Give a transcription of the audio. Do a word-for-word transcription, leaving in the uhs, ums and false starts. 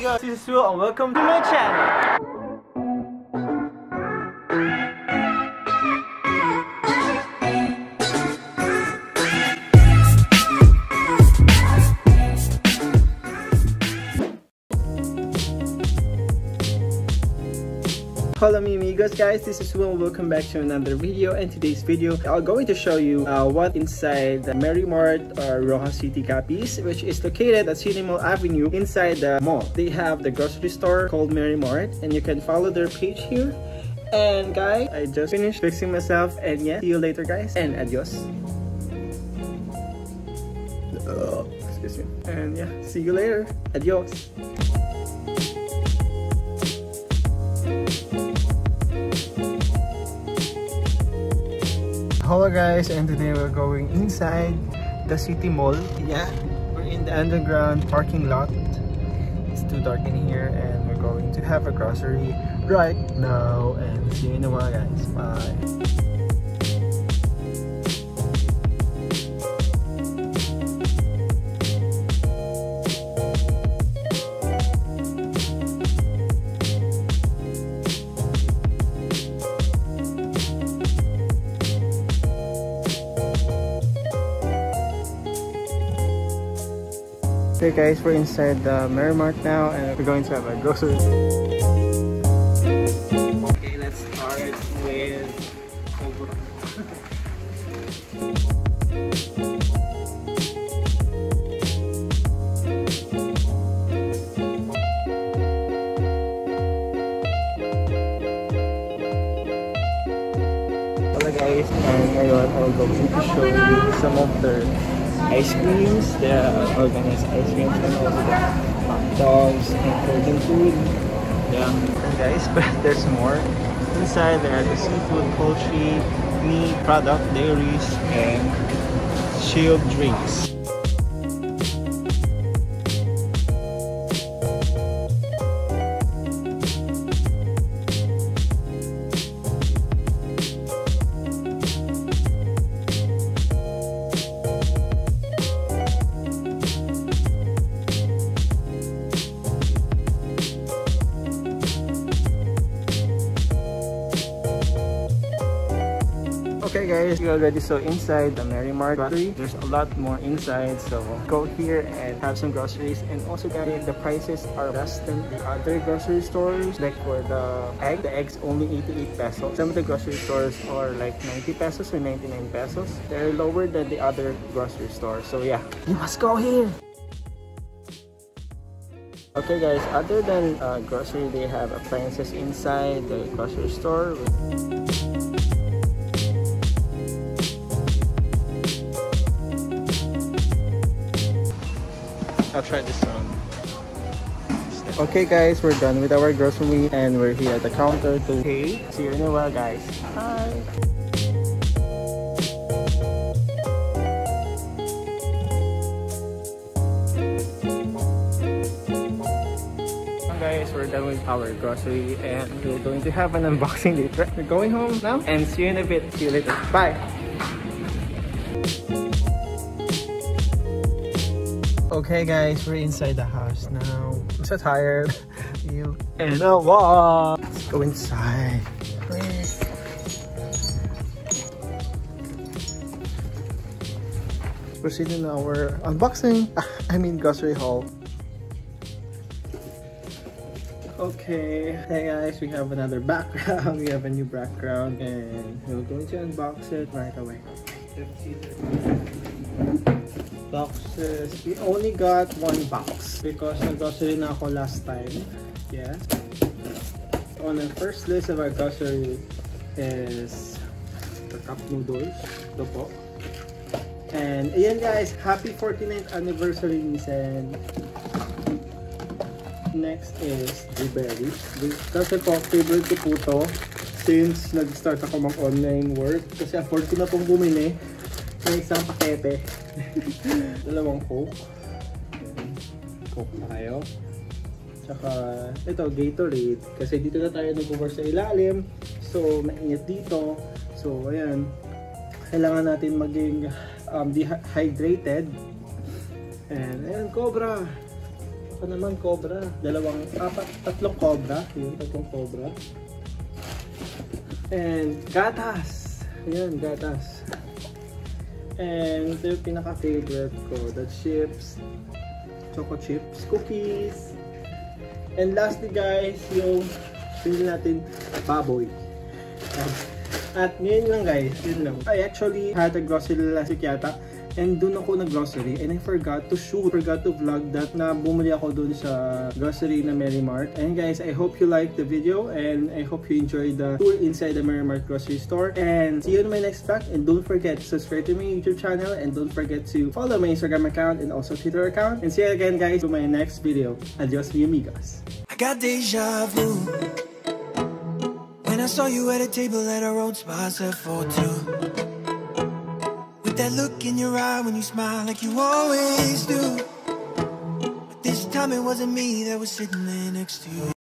Hey guys, this is Will and welcome to my channel. Hello mi amigos, guys, this is Will and welcome back to another video. And today's video I'm going to show you uh, what inside the MerryMart or Roxas City Capiz, which is located at Cinemall Avenue inside the mall. They have the grocery store called MerryMart and you can follow their page here. And guys, I just finished fixing myself and yeah, see you later guys and adios. Uh, excuse me. And yeah, see you later. Adios. Hello guys, and today we're going inside the city mall. Yeah, we're in the underground parking lot. It's too dark in here and we're going to have a grocery right now and see you in a while guys. Bye. Okay guys, we're inside the MerryMart now and we're going to have a grocery. Okay, let's start with Hello guys, and ngayon I'm going to show you some of the ice creams, the organized ice creams, and also the hot dogs and frozen food. Yeah, and guys, but there's more. Inside there are the seafood, poultry, meat, product, dairies, and chilled drinks. Okay guys, you already saw inside the MerryMart grocery. There's a lot more inside, so go here and have some groceries. And also guys, the prices are less than the other grocery stores. Like for the egg, the egg's only eighty-eight pesos. Some of the grocery stores are like ninety pesos or ninety-nine pesos. They're lower than the other grocery stores. So yeah, you must go here! Okay guys, other than uh, grocery, they have appliances inside the grocery store. I'll try this one. Okay guys, we're done with our grocery and we're here at the counter to pay. See you in a while guys. Hi! Guys, we're done with our grocery and we're going to have an unboxing later. We're going home now and see you in a bit. See you later. Bye! Okay guys, we're inside the house now. I'm so tired. You and a walk. Let's go inside. Proceed in our unboxing. I mean grocery haul. Okay, hey guys, we have another background. We have a new background and we're going to unbox it right away. Boxes. We only got one box because nag-grocery na ako last time. Yeah. On the first list of our grocery is the cup noodles. Ito po. And ayan guys, happy forty-ninth anniversary Nisen. Next is the berries. Kasi po, favorite ko po since nag-start ako mag-online work. Kasi afford ko na pong bumili ng isang pakete. Dalawang Coke. Coke na kayo. Tsaka, ito, Gatorade. Kasi dito na tayo nag-over sa ilalim. So, mainit dito. So, ayan. Kailangan natin maging um, dehydrated. And, ayan, Cobra. pa naman cobra. Dalawang, apat, tatlong cobra. Yun, tatlong cobra. And gatas. Ayan, gatas. And ito yung pinaka-favorite ko. The chips. Choco chips. Cookies. And lastly guys, yung pili natin baboy. At yun lang guys, yun lang. I actually had a grocery last week yata. And doon ako nag-grocery and I forgot to shoot, forgot to vlog that na bumili ako doon sa grocery na MerryMart. And guys, I hope you liked the video and I hope you enjoyed the tour inside the MerryMart grocery store. And see you in my next vlog. And don't forget to subscribe to my YouTube channel and don't forget to follow my Instagram account and also Twitter account. And see you again guys to my next video. Adios mi amigas. I got deja vu when I saw you at a table at our own spot set for two. That look in your eye when you smile like you always do. But this time it wasn't me that was sitting there next to you.